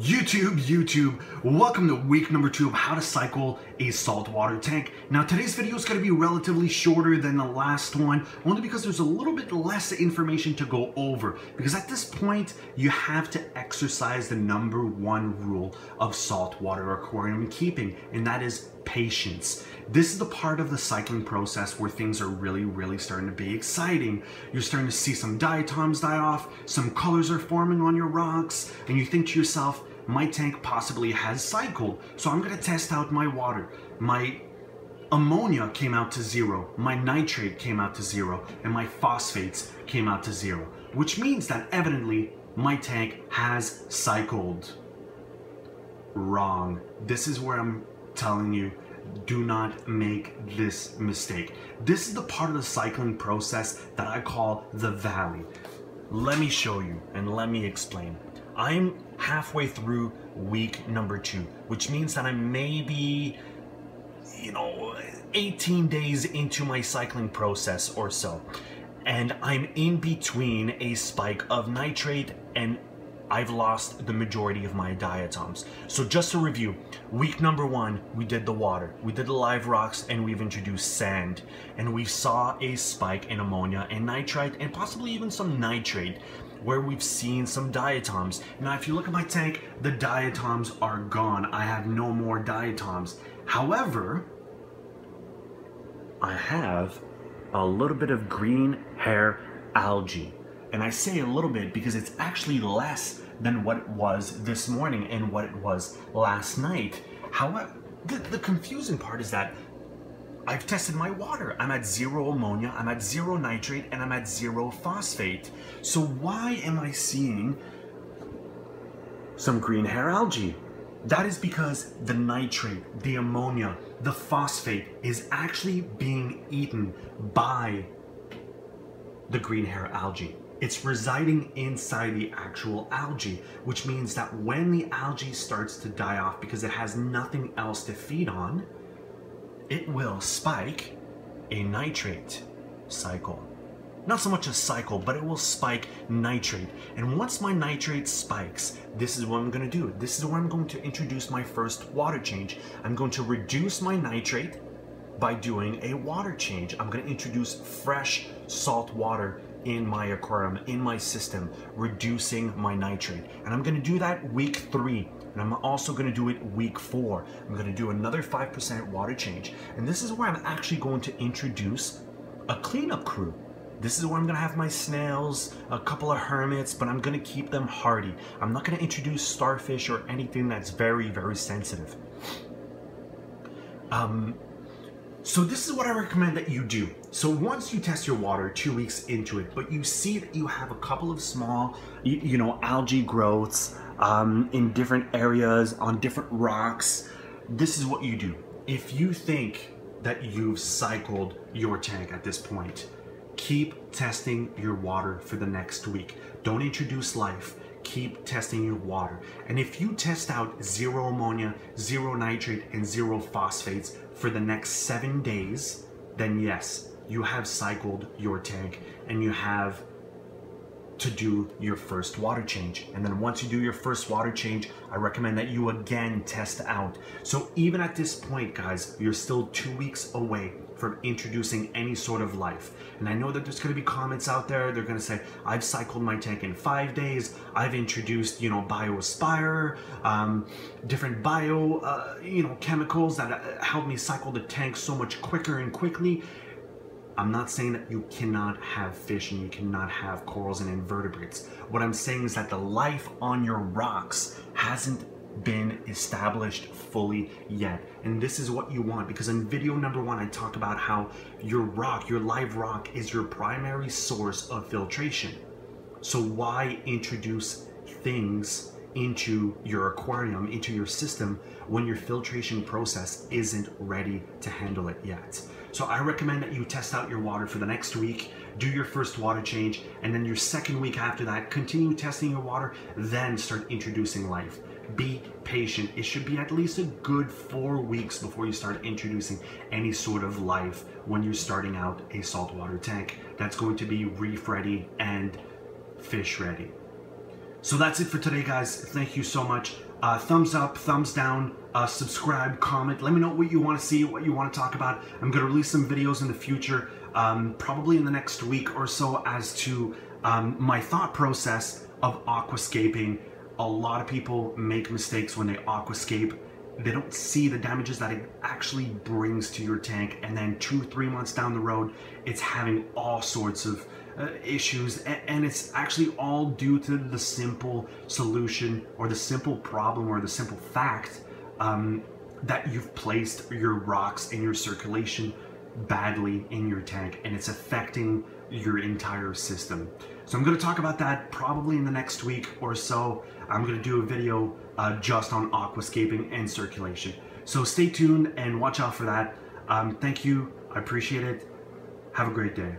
YouTube, welcome to week number 2 of how to cycle a saltwater tank. Now today's video is going to be relatively shorter than the last one, only because there's a little bit less information to go over, because at this point you have to exercise the number one rule of saltwater aquarium keeping, and that is patience. This is the part of the cycling process where things are really starting to be exciting. You're starting to see some diatoms die off, some colors are forming on your rocks, and you think to yourself, my tank possibly has cycled, so I'm going to test out my water. My ammonia came out to zero, my nitrate came out to zero, and my phosphates came out to zero, which means that evidently my tank has cycled. Wrong. This is where I'm telling you, do not make this mistake. This is the part of the cycling process that I call the valley. Let me show you and let me explain. I'm halfway through week number 2, which means that I'm maybe, 18 days into my cycling process or so. And I'm in between a spike of nitrate, and I've lost the majority of my diatoms. So just to review, week number 1, we did the water, we did the live rocks, and we've introduced sand. And we saw a spike in ammonia and nitrite, and possibly even some nitrate, where we've seen some diatoms. Now, if you look at my tank, the diatoms are gone. I have no more diatoms. However, I have a little bit of green hair algae. And I say a little bit because it's actually less than what it was this morning and what it was last night. However, the confusing part is that I've tested my water. I'm at zero ammonia, I'm at zero nitrate, and I'm at zero phosphate. So why am I seeing some green hair algae? That is because the nitrate, the ammonia, the phosphate is actually being eaten by the green hair algae. It's residing inside the actual algae, which means that when the algae starts to die off because it has nothing else to feed on, it will spike a nitrate cycle. Not so much a cycle, but it will spike nitrate. And once my nitrate spikes, this is what I'm going to do. This is where I'm going to introduce my first water change. I'm going to reduce my nitrate by doing a water change. I'm going to introduce fresh salt water in my aquarium, in my system, reducing my nitrate. And I'm going to do that week 3. And I'm also going to do it week 4. I'm going to do another 5% water change. And this is where I'm actually going to introduce a cleanup crew. This is where I'm going to have my snails, a couple of hermits, but I'm going to keep them hardy. I'm not going to introduce starfish or anything that's very sensitive. So this is what I recommend that you do. So once you test your water 2 weeks into it, but you see that you have a couple of small, algae growths in different areas, on different rocks, this is what you do. If you think that you've cycled your tank at this point, keep testing your water for the next week. Don't introduce life. Keep testing your water. And if you test out zero ammonia, zero nitrate, and zero phosphates for the next 7 days, then yes, you have cycled your tank and you have to do your first water change. And then once you do your first water change, I recommend that you again test out. So even at this point, guys, you're still 2 weeks away from introducing any sort of life. And I know that there's going to be comments out there, they're going to say, I've cycled my tank in 5 days, I've introduced, BioSpire, different chemicals that help me cycle the tank so much quicker and quickly. I'm not saying that you cannot have fish and you cannot have corals and invertebrates. What I'm saying is that the life on your rocks hasn't been established fully yet, and this is what you want, because in video number 1 I talk about how your rock, your live rock, is your primary source of filtration. So why introduce things into your aquarium, into your system, when your filtration process isn't ready to handle it yet? So I recommend that you test out your water for the next week, do your first water change, and then your second week after that, continue testing your water, then start introducing life. Be patient. It should be at least a good 4 weeks before you start introducing any sort of life when you're starting out a saltwater tank that's going to be reef ready and fish ready. So that's it for today, guys. Thank you so much. Thumbs up, thumbs down, subscribe, comment. Let me know what you want to see, what you want to talk about. I'm going to release some videos in the future, probably in the next week or so, as to my thought process of aquascaping. A lot of people make mistakes when they aquascape. They don't see the damages that it actually brings to your tank, and then 2-3 months down the road, it's having all sorts of issues, and it's actually all due to the simple solution or the simple problem or the simple fact that you've placed your rocks and your circulation badly in your tank, and it's affecting your entire system. So I'm going to talk about that probably in the next week or so. I'm going to do a video just on aquascaping and circulation. So stay tuned and watch out for that. Thank you. I appreciate it. Have a great day.